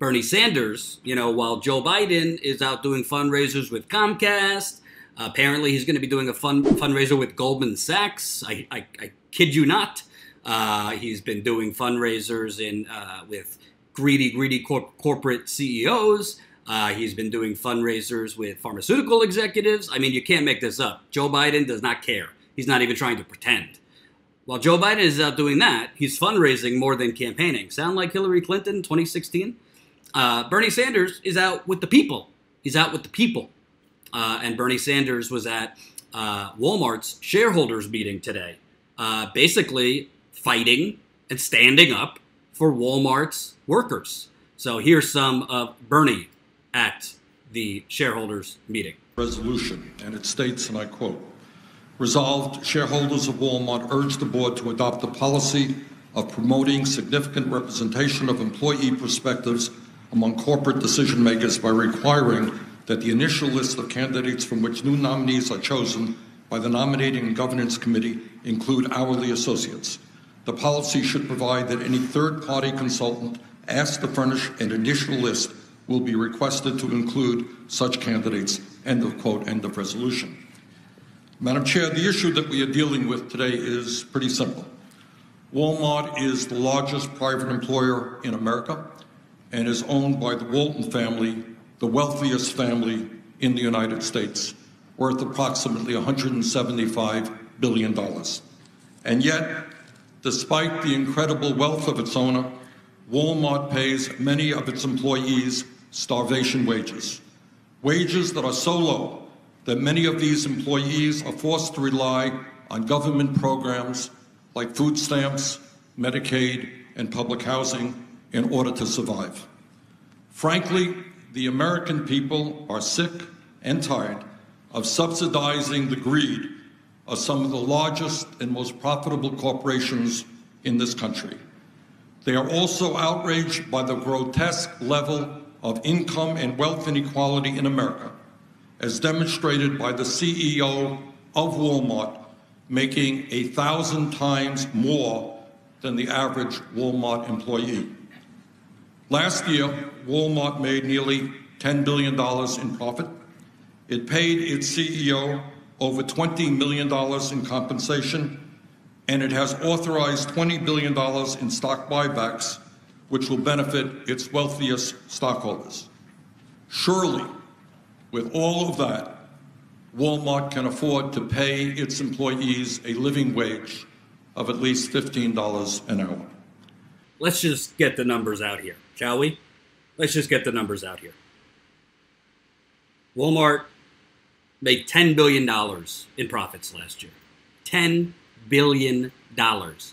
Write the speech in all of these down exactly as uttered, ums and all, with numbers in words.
Bernie Sanders, you know, while Joe Biden is out doing fundraisers with Comcast. Uh, apparently, he's going to be doing a fun fundraiser with Goldman Sachs. I, I, I kid you not. Uh, he's been doing fundraisers in uh, with greedy, greedy corp corporate C E Os. Uh, he's been doing fundraisers with pharmaceutical executives. I mean, you can't make this up. Joe Biden does not care. He's not even trying to pretend. While Joe Biden is out doing that, he's fundraising more than campaigning. Sound like Hillary Clinton twenty sixteen? Uh, Bernie Sanders is out with the people. He's out with the people. Uh, and Bernie Sanders was at uh, Walmart's shareholders meeting today, uh, basically fighting and standing up for Walmart's workers. So here's some of Bernie at the shareholders meeting. Resolution, and it states, and I quote, resolved, shareholders of Walmart urge the board to adopt a policy of promoting significant representation of employee perspectives among corporate decision makers by requiring that the initial list of candidates from which new nominees are chosen by the Nominating and Governance Committee include hourly associates. The policy should provide that any third-party consultant asked to furnish an initial list will be requested to include such candidates, end of quote, end of resolution. Madam Chair, the issue that we are dealing with today is pretty simple. Walmart is the largest private employer in America and is owned by the Walton family, the wealthiest family in the United States, worth approximately one hundred seventy-five billion dollars. And yet, despite the incredible wealth of its owner, Walmart pays many of its employees starvation wages, wages that are so low that many of these employees are forced to rely on government programs like food stamps, Medicaid, and public housing in order to survive. Frankly, the American people are sick and tired of subsidizing the greed of some of the largest and most profitable corporations in this country. They are also outraged by the grotesque level of income and wealth inequality in America, as demonstrated by the C E O of Walmart making a thousand times more than the average Walmart employee. Last year, Walmart made nearly ten billion dollars in profit. It paid its C E O over twenty million dollars in compensation, and it has authorized twenty billion dollars in stock buybacks, which will benefit its wealthiest stockholders. Surely, with all of that, Walmart can afford to pay its employees a living wage of at least fifteen dollars an hour. Let's just get the numbers out here, shall we? Let's just get the numbers out here. Walmart made ten billion dollars in profits last year. ten billion dollars.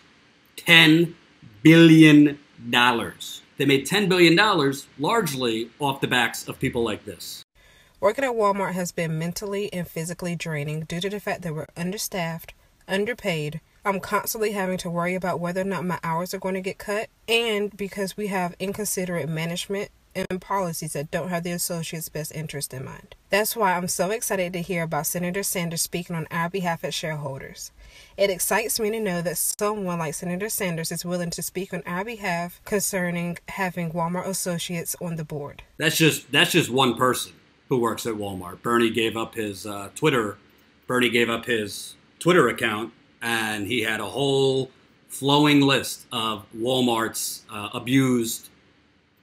ten billion dollars. They made ten billion dollars largely off the backs of people like this. Working at Walmart has been mentally and physically draining due to the fact that we're understaffed, underpaid. I'm constantly having to worry about whether or not my hours are going to get cut, and because we have inconsiderate management and policies that don't have the associates' best interest in mind. That's why I'm so excited to hear about Senator Sanders speaking on our behalf at shareholders. It excites me to know that someone like Senator Sanders is willing to speak on our behalf concerning having Walmart associates on the board. That's just that's just one person who works at Walmart. Bernie gave up his uh, Twitter. Bernie gave up his Twitter account, and he had a whole flowing list of Walmart's uh, abused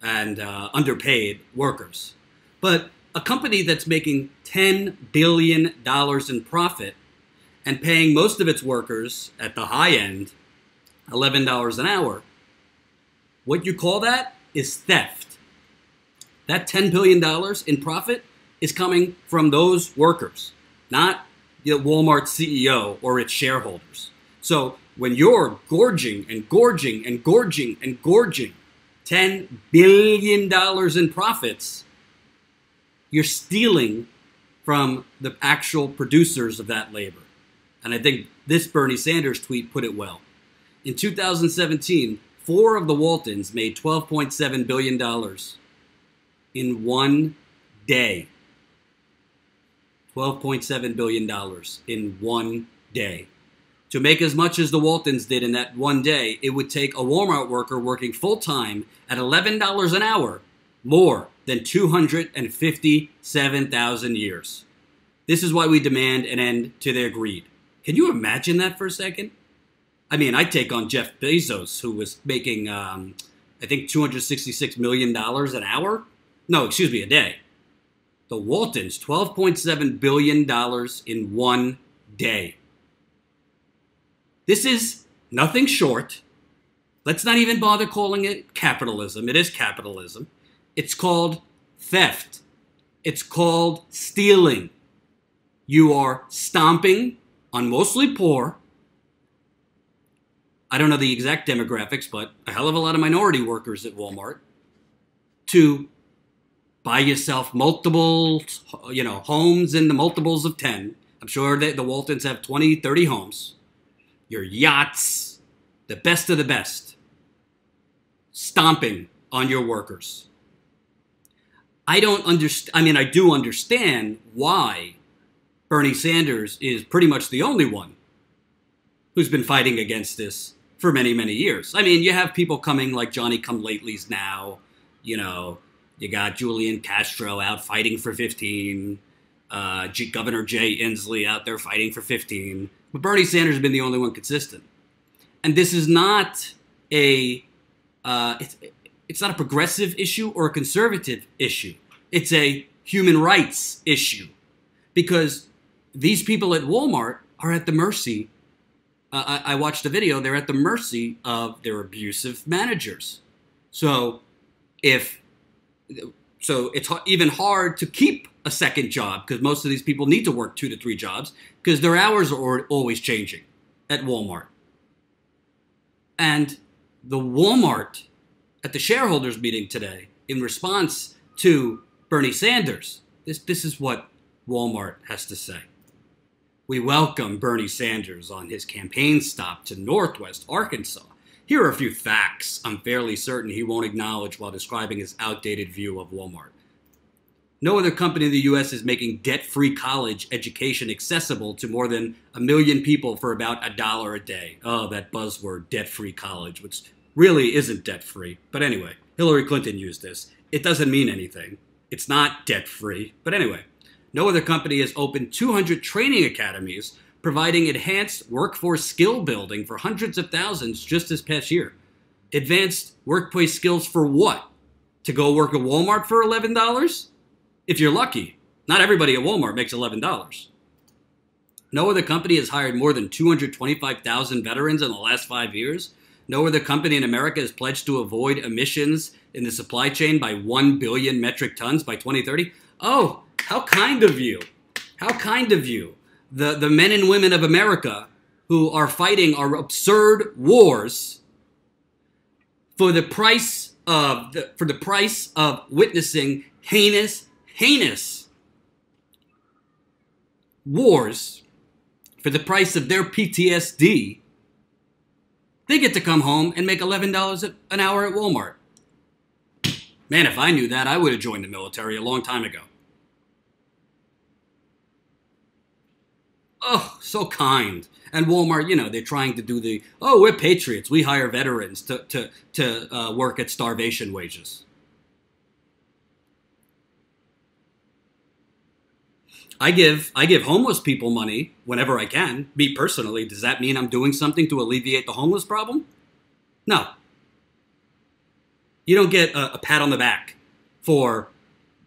and uh, underpaid workers. But a company that's making ten billion dollars in profit and paying most of its workers at the high end eleven dollars an hour, what you call that is theft. That ten billion dollars in profit is coming from those workers, not the Walmart C E O or its shareholders. So when you're gorging and gorging and gorging and gorging ten billion dollars in profits, you're stealing from the actual producers of that labor. And I think this Bernie Sanders tweet put it well. In two thousand seventeen, four of the Waltons made twelve point seven billion dollars in one day. twelve point seven billion dollars in one day. To make as much as the Waltons did in that one day, it would take a Walmart worker working full-time at eleven dollars an hour more than two hundred fifty-seven thousand years. This is why we demand an end to their greed. Can you imagine that for a second? I mean, I take on Jeff Bezos, who was making, um, I think, two hundred sixty-six million dollars an hour. No, excuse me, a day. The Waltons, twelve point seven billion dollars in one day. This is nothing short. Let's not even bother calling it capitalism. It is capitalism. It's called theft. It's called stealing. You are stomping on mostly poor. I don't know the exact demographics, but a hell of a lot of minority workers at Walmart to buy yourself multiple, you know, homes in the multiples of ten. I'm sure that the Waltons have twenty, thirty homes. Your yachts, the best of the best, stomping on your workers. I don't understand. I mean, I do understand why Bernie Sanders is pretty much the only one who's been fighting against this for many, many years. I mean, you have people coming like Johnny Come Latelys now. You know, you got Julian Castro out fighting for fifteen. Uh, Governor Jay Inslee out there fighting for fifteen. But Bernie Sanders has been the only one consistent. And this is not a uh, it's, it's not a progressive issue or a conservative issue. It's a human rights issue. Because these people at Walmart are at the mercy. Uh, I, I watched a video. They're at the mercy of their abusive managers. So if so, it's even hard to keep a second job because most of these people need to work two to three jobs because their hours are always changing at Walmart. And the Walmart at the shareholders meeting today, in response to Bernie Sanders, this this is what Walmart has to say. We welcome Bernie Sanders on his campaign stop to Northwest Arkansas. Here are a few facts I'm fairly certain he won't acknowledge while describing his outdated view of Walmart. No other company in the U S is making debt-free college education accessible to more than a million people for about a dollar a day. Oh, that buzzword, debt-free college, which really isn't debt-free. But anyway, Hillary Clinton used this. It doesn't mean anything. It's not debt-free. But anyway, no other company has opened two hundred training academies, providing enhanced workforce skill building for hundreds of thousands just this past year. Advanced workplace skills for what? To go work at Walmart for eleven dollars? If you're lucky. Not everybody at Walmart makes eleven dollars. No other company has hired more than two hundred twenty-five thousand veterans in the last five years. No other company in America has pledged to avoid emissions in the supply chain by one billion metric tons by twenty thirty. Oh, how kind of you. How kind of you. The, the men and women of America who are fighting our absurd wars for the price of, the, for the price of witnessing heinous, heinous wars for the price of their P T S D, they get to come home and make eleven dollars an hour at Walmart. Man, if I knew that, I would have joined the military a long time ago. Oh, so kind. And Walmart, you know, they're trying to do the, oh, we're patriots. We hire veterans to, to, to uh, work at starvation wages. I give I give homeless people money whenever I can. Me personally, does that mean I'm doing something to alleviate the homeless problem? No. You don't get a, a pat on the back for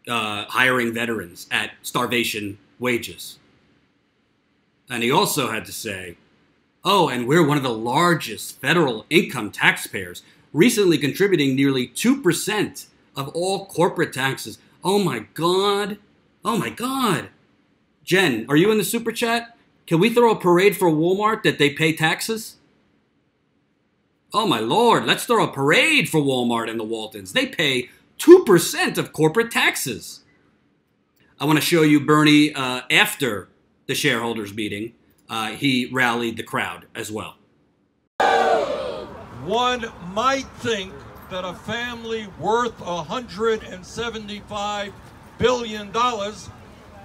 uh, hiring veterans at starvation wages. And he also had to say, oh, and we're one of the largest federal income taxpayers, recently contributing nearly two percent of all corporate taxes. Oh, my God. Oh, my God. Jen, are you in the super chat? Can we throw a parade for Walmart that they pay taxes? Oh my Lord, let's throw a parade for Walmart and the Waltons. They pay two percent of corporate taxes. I want to show you Bernie uh, after the shareholders meeting. Uh, he rallied the crowd as well. One might think that a family worth one hundred seventy-five billion dollars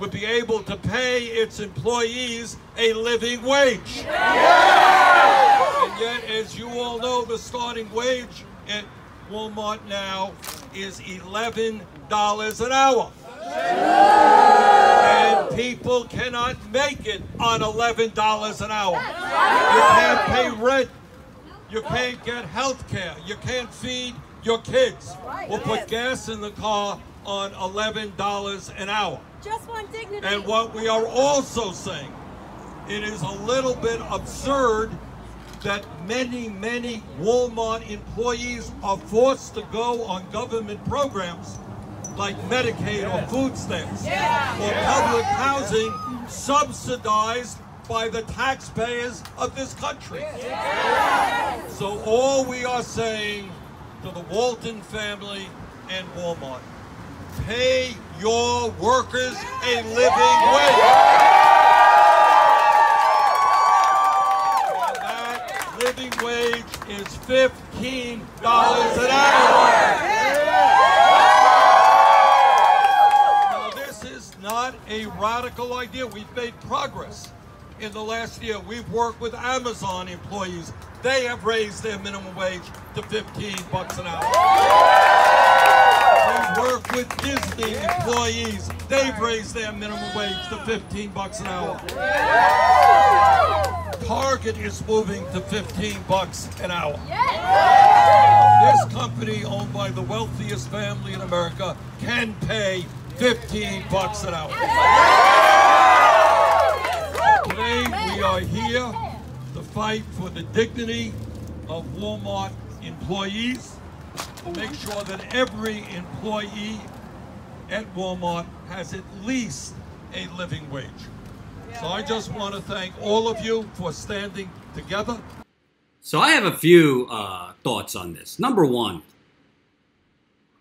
would be able to pay its employees a living wage. Yeah! And yet, as you all know, the starting wage at Walmart now is eleven dollars an hour. And people cannot make it on eleven dollars an hour. You can't pay rent. You can't get health care. You can't feed your kids. We'll put gas in the car on eleven dollars an hour. Just want dignity. And what we are also saying, it is a little bit absurd that many, many Walmart employees are forced to go on government programs like Medicaid or food stamps yeah. or public housing subsidized by the taxpayers of this country. Yeah. So all we are saying to the Walton family and Walmart, pay your workers a living wage. And that living wage is fifteen dollars an hour. A radical idea. We've made progress in the last year. We've worked with Amazon employees. They have raised their minimum wage to fifteen bucks an hour. We've worked with Disney employees. They've raised their minimum wage to fifteen bucks an hour. Target is moving to fifteen bucks an hour. This company, owned by the wealthiest family in America, can pay fifteen bucks an hour. Today we are here to fight for the dignity of Walmart employees, to make sure that every employee at Walmart has at least a living wage. So I just want to thank all of you for standing together. So I have a few uh, thoughts on this. Number one,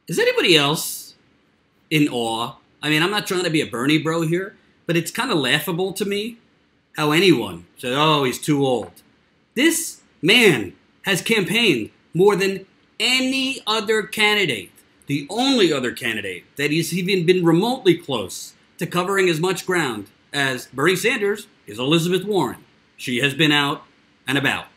is anybody else in awe? I mean, I'm not trying to be a Bernie bro here, but it's kind of laughable to me how anyone said, oh, he's too old. This man has campaigned more than any other candidate. The only other candidate that he's even been remotely close to covering as much ground as Bernie Sanders is Elizabeth Warren. She has been out and about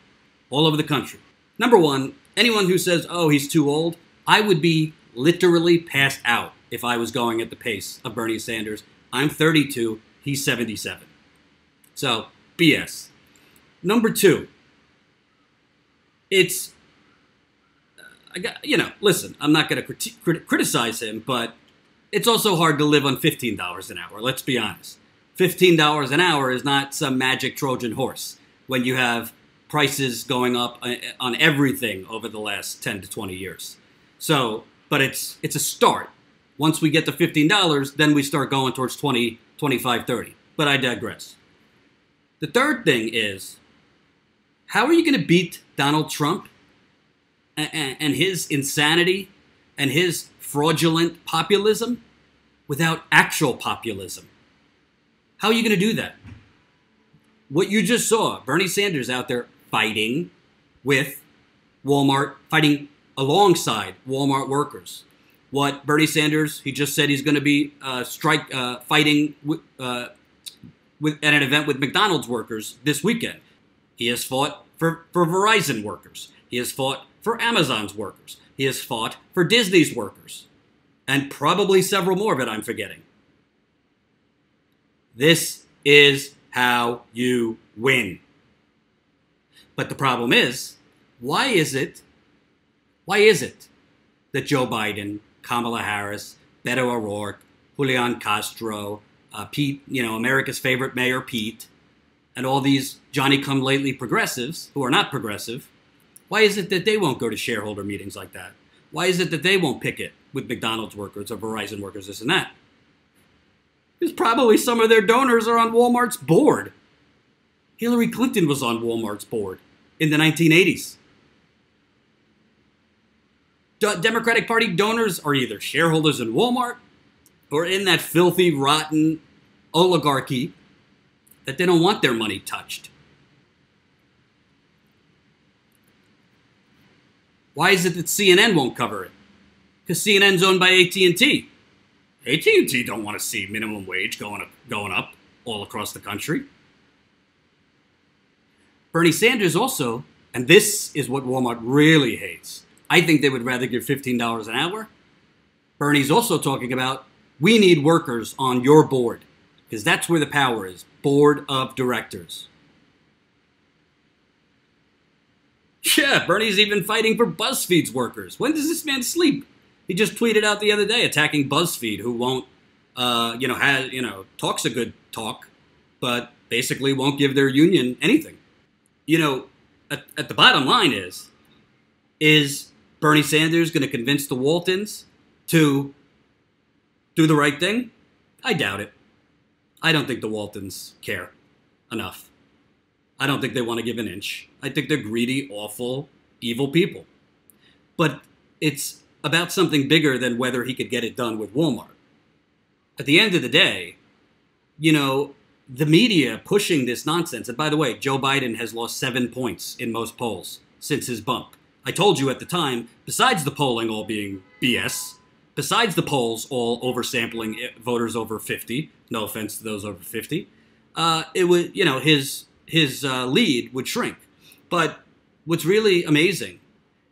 all over the country. Number one, anyone who says, oh, he's too old, I would be literally passed out if I was going at the pace of Bernie Sanders. I'm thirty-two, he's seventy-seven. So, B S. Number two, it's, uh, I got, you know, listen, I'm not going to criti crit criticize him, but it's also hard to live on fifteen dollars an hour, let's be honest. fifteen dollars an hour is not some magic Trojan horse when you have prices going up on everything over the last ten to twenty years. So, but it's it's a start. Once we get to fifteen dollars, then we start going towards twenty, twenty-five, thirty. But I digress. The third thing is, how are you going to beat Donald Trump and his insanity and his fraudulent populism without actual populism? How are you going to do that? What you just saw, Bernie Sanders out there fighting with Walmart, fighting alongside Walmart workers. What Bernie Sanders, he just said he's going to be uh, strike uh, fighting w uh, with, at an event with McDonald's workers this weekend. He has fought for, for Verizon workers. He has fought for Amazon's workers. He has fought for Disney's workers. And probably several more that I'm forgetting. This is how you win. But the problem is, why is it, why is it that Joe Biden, Kamala Harris, Beto O'Rourke, Julian Castro, uh, Pete, you know, America's favorite mayor, Pete, and all these Johnny-come-lately progressives who are not progressive, why is it that they won't go to shareholder meetings like that? Why is it that they won't picket with McDonald's workers or Verizon workers, this and that? Because probably some of their donors are on Walmart's board. Hillary Clinton was on Walmart's board in the nineteen eighties. Democratic Party donors are either shareholders in Walmart or in that filthy, rotten oligarchy that they don't want their money touched. Why is it that C N N won't cover it? Because C N N's owned by A T and T. A T and T don't want to see minimum wage going up, going up all across the country. Bernie Sanders also, and this is what Walmart really hates, I think they would rather give fifteen dollars an hour Bernie's also talking about, we need workers on your board, because that's where the power is, board of directors. Yeah, Bernie's even fighting for BuzzFeed's workers. When does this man sleep? He just tweeted out the other day attacking BuzzFeed, who won't, uh, you know, has, you know, talks a good talk, but basically won't give their union anything. You know, at, at the bottom line is, is Bernie Sanders going to convince the Waltons to do the right thing? I doubt it. I don't think the Waltons care enough. I don't think they want to give an inch. I think they're greedy, awful, evil people. But it's about something bigger than whether he could get it done with Walmart. At the end of the day, you know, the media pushing this nonsense. And by the way, Joe Biden has lost seven points in most polls since his bump. I told you at the time, besides the polling all being B S, besides the polls all oversampling voters over fifty, no offense to those over fifty, uh, it was, you know, his... his uh, lead would shrink. But what's really amazing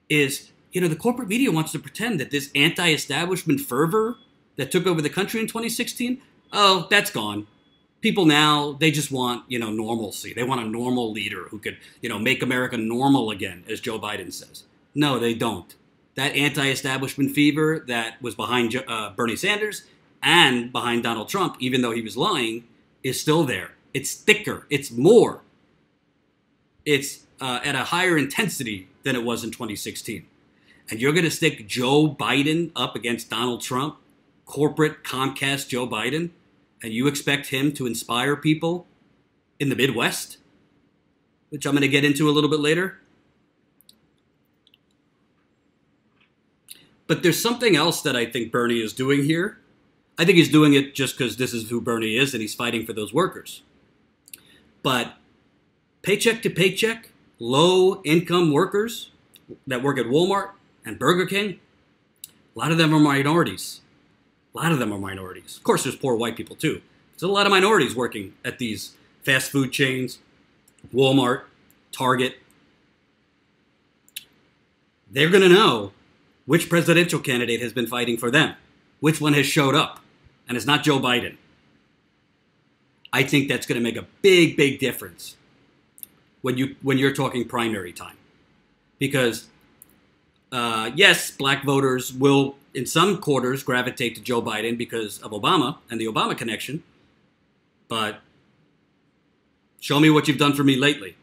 is, you know, the corporate media wants to pretend that this anti-establishment fervor that took over the country in twenty sixteen, oh, that's gone. People now, they just want, you know, normalcy. They want a normal leader who could, you know, make America normal again, as Joe Biden says. No, they don't. That anti-establishment fever that was behind uh, Bernie Sanders and behind Donald Trump, even though he was lying, is still there. It's thicker. It's more. It's uh, at a higher intensity than it was in twenty sixteen. And you're going to stick Joe Biden up against Donald Trump, corporate Comcast Joe Biden, and you expect him to inspire people in the Midwest, which I'm going to get into a little bit later. But there's something else that I think Bernie is doing here. I think he's doing it just because this is who Bernie is and he's fighting for those workers. But paycheck to paycheck, low-income workers that work at Walmart and Burger King, a lot of them are minorities. A lot of them are minorities. Of course, there's poor white people, too. There's a lot of minorities working at these fast food chains, Walmart, Target. They're going to know which presidential candidate has been fighting for them, which one has showed up, and it's not Joe Biden. I think that's going to make a big, big difference when, you, when you're talking primary time. Because, uh, yes, black voters will, in some quarters, gravitate to Joe Biden because of Obama and the Obama connection. But show me what you've done for me lately.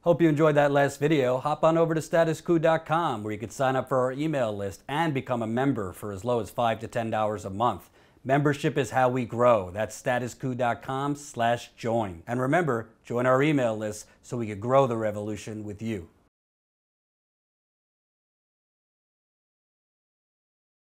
Hope you enjoyed that last video. Hop on over to status coup dot com where you can sign up for our email list and become a member for as low as five to ten dollars a month. Membership is how we grow. That's status coup dot com slash join. And remember, join our email list so we can grow the revolution with you.